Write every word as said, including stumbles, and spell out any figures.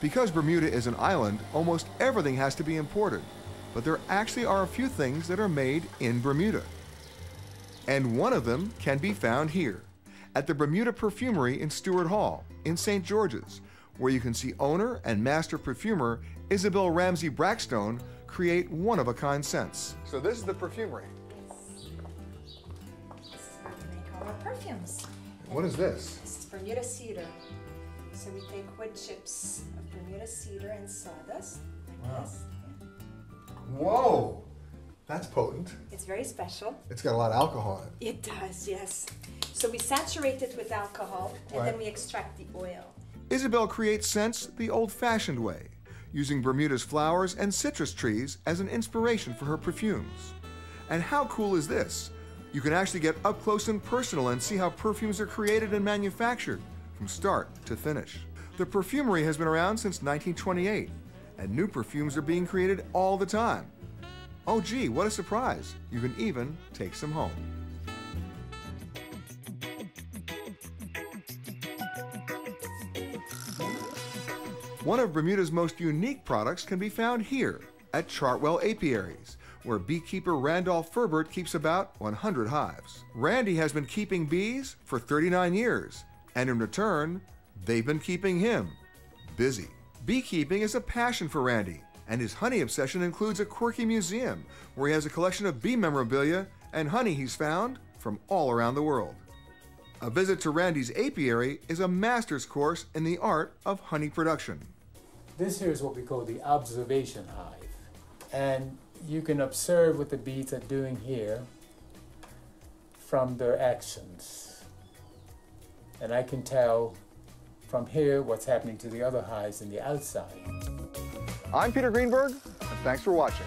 Because Bermuda is an island, almost everything has to be imported, but there actually are a few things that are made in Bermuda. And one of them can be found here, at the Bermuda Perfumery in Stewart Hall, in Saint George's, where you can see owner and master perfumer Isabel Ramsey Braxton create one-of-a-kind scents. So this is the perfumery. Yes. We make all our perfumes. What is this? This is Bermuda Cedar. So we take wood chips of Bermuda Cedar and sawdust, like wow. this. Yeah. Whoa! That's potent. It's very special. It's got a lot of alcohol in it. It does, yes. So we saturate it with alcohol, and right. then we extract the oil. Isabel creates scents the old-fashioned way, using Bermuda's flowers and citrus trees as an inspiration for her perfumes. And how cool is this? You can actually get up close and personal and see how perfumes are created and manufactured, from start to finish. The perfumery has been around since nineteen twenty-eight, and new perfumes are being created all the time. Oh gee, what a surprise! You can even take some home. One of Bermuda's most unique products can be found here at Chartwell Apiaries, where beekeeper Randolph Furbert keeps about one hundred hives. Randy has been keeping bees for thirty-nine years, and in return, they've been keeping him busy. Beekeeping is a passion for Randy, and his honey obsession includes a quirky museum where he has a collection of bee memorabilia and honey he's found from all around the world. A visit to Randy's apiary is a master's course in the art of honey production. This here is what we call the observation hive. And you can observe what the bees are doing here from their actions. And I can tell from here what's happening to the other hives in the outside. I'm Peter Greenberg, and thanks for watching.